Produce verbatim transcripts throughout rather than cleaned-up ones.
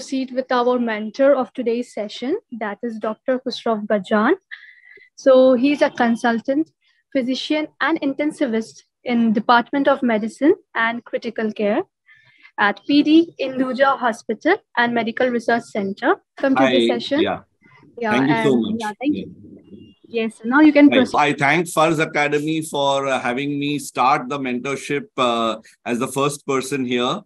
proceed with our mentor of today's session, that is Doctor Khusrav Bajan. So he's a consultant, physician and intensivist in Department of Medicine and Critical Care at P D Hinduja Hospital and Medical Research Centre. Come to I, the session. Yeah. Yeah, thank you so much. Yeah, thank yeah. You. Yes, now you can proceed. I thank Farz Academy for uh, having me start the mentorship uh, as the first person here.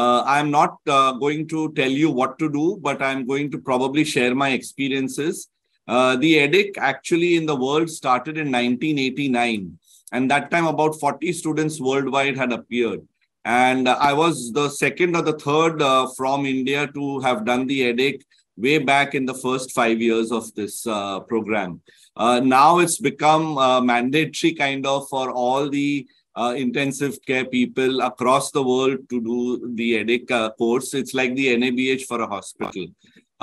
Uh, I'm not uh, going to tell you what to do, but I'm going to probably share my experiences. Uh, the EDIC actually in the world started in nineteen eighty-nine. And that time about forty students worldwide had appeared. And uh, I was the second or the third uh, from India to have done the EDIC way back in the first five years of this uh, program. Uh, now it's become uh, mandatory kind of for all the uh, intensive care people across the world to do the EDIC uh, course. It's like the N A B H for a hospital.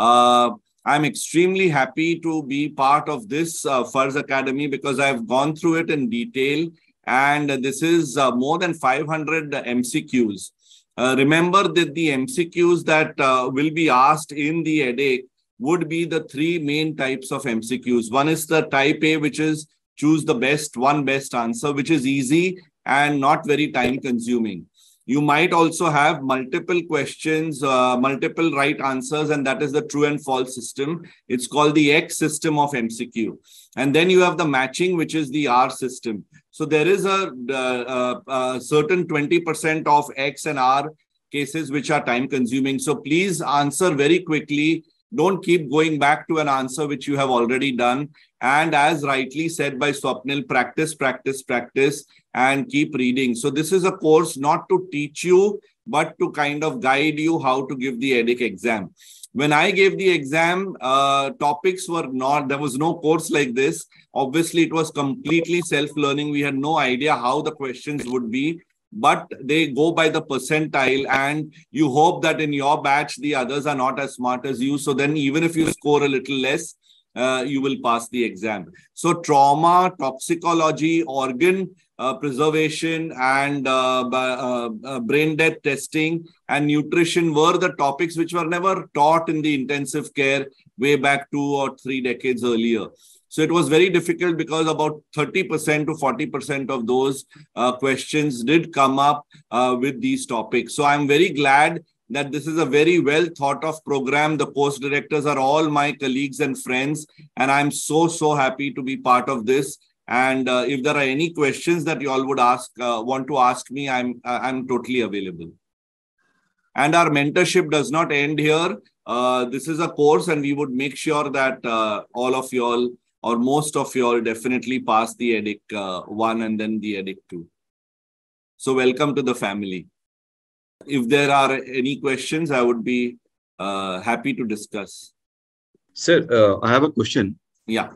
Uh, I'm extremely happy to be part of this uh, Farz Academy because I've gone through it in detail, and this is uh, more than five hundred M C Qs. Uh, remember that the M C Qs that uh, will be asked in the EDIC would be the three main types of M C Qs. One is the type A, which is choose the best, one best answer, which is easy and not very time consuming. You might also have multiple questions, uh, multiple right answers, and that is the true and false system. It's called the X system of M C Q. And then you have the matching, which is the R system. So there is a, a, a certain twenty percent of X and R cases which are time consuming. So please answer very quickly. Don't keep going back to an answer which you have already done. And as rightly said by Swapnil, practice, practice, practice, and keep reading. So this is a course not to teach you, but to kind of guide you how to give the EDIC exam. When I gave the exam, uh, topics were not, there was no course like this. Obviously, it was completely self-learning. We had no idea how the questions would be, but they go by the percentile, and you hope that in your batch, the others are not as smart as you. So then even if you score a little less, uh, you will pass the exam. So trauma, toxicology, organ uh, preservation, and uh, uh, uh, brain death testing and nutrition were the topics which were never taught in the intensive care way back two or three decades earlier. So it was very difficult because about thirty percent to forty percent of those uh, questions did come up uh, with these topics. So I'm very glad that this is a very well thought of program. The course directors are all my colleagues and friends, and I'm so, so happy to be part of this. And uh, if there are any questions that you all would ask, uh, want to ask me, I'm, I'm totally available. And our mentorship does not end here. Uh, this is a course, and we would make sure that uh, all of you all or most of you all definitely pass the EDIC uh, one and then the EDIC two. So welcome to the family. If there are any questions, I would be uh, happy to discuss. Sir, uh, I have a question. Yeah.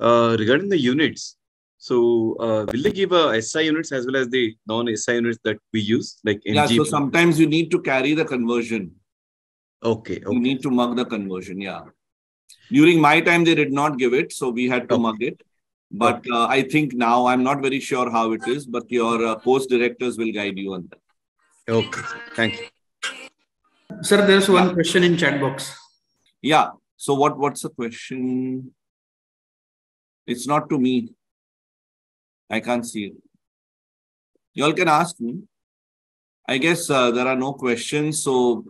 Uh, regarding the units, so uh, will they give uh, S I units as well as the non-S I units that we use? Like N G P? Yeah, so sometimes you need to carry the conversion. Okay, okay. You need to mug the conversion, yeah. During my time, they did not give it, so we had to okay. mug it. But okay. uh, I think now, I'm not very sure how it is, but your uh, course directors will guide you on that. Okay, thank you. Sir, there's one question in chat box. Yeah. So what, what's the question? It's not to me. I can't see it. You all can ask me. I guess uh, there are no questions. So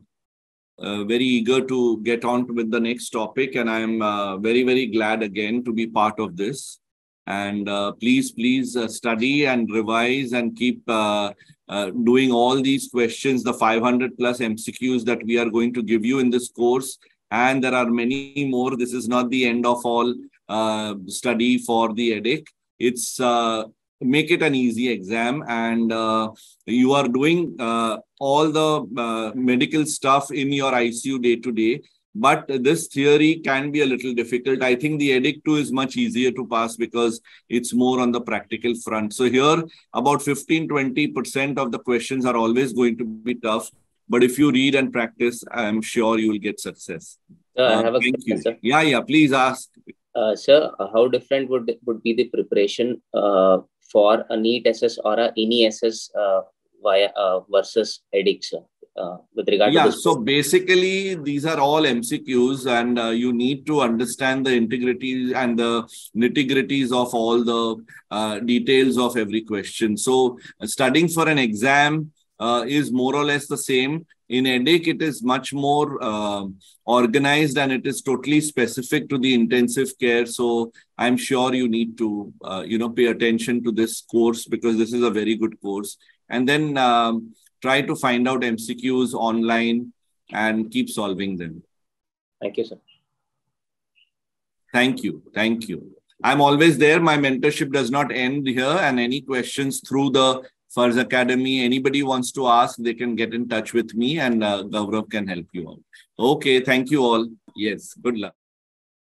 uh, very eager to get on with the next topic. And I'm uh, very, very glad again to be part of this. And uh, please, please uh, study and revise and keep uh, uh, doing all these questions, the five hundred plus M C Qs that we are going to give you in this course. And there are many more. This is not the end of all uh, study for the EDIC. It's uh, make it an easy exam. And uh, you are doing uh, all the uh, medical stuff in your I C U day to day. But this theory can be a little difficult. I think the EDIC two is much easier to pass because it's more on the practical front. So here, about fifteen to twenty percent of the questions are always going to be tough. But if you read and practice, I'm sure you will get success. Sir, uh, I have a thank question, you. Sir. Yeah, yeah, please ask. Uh, sir, how different would, would be the preparation uh, for a NEAT S S or a N E A S S uh, via, uh, versus EDIC, sir? uh, with regard yeah, to this? Yeah, so basically these are all M C Qs, and uh, you need to understand the integrities and the nitty-gritties of all the uh, details of every question. So uh, studying for an exam uh, is more or less the same. In EDIC, it is much more uh, organized, and it is totally specific to the intensive care. So I'm sure you need to, uh, you know, pay attention to this course, because this is a very good course. And then um, try to find out M C Qs online and keep solving them. Thank you, sir. Thank you. Thank you. I'm always there. My mentorship does not end here. And any questions through the Farz Academy, anybody wants to ask, they can get in touch with me, and uh, Gaurav can help you out. Okay, thank you all. Yes, good luck.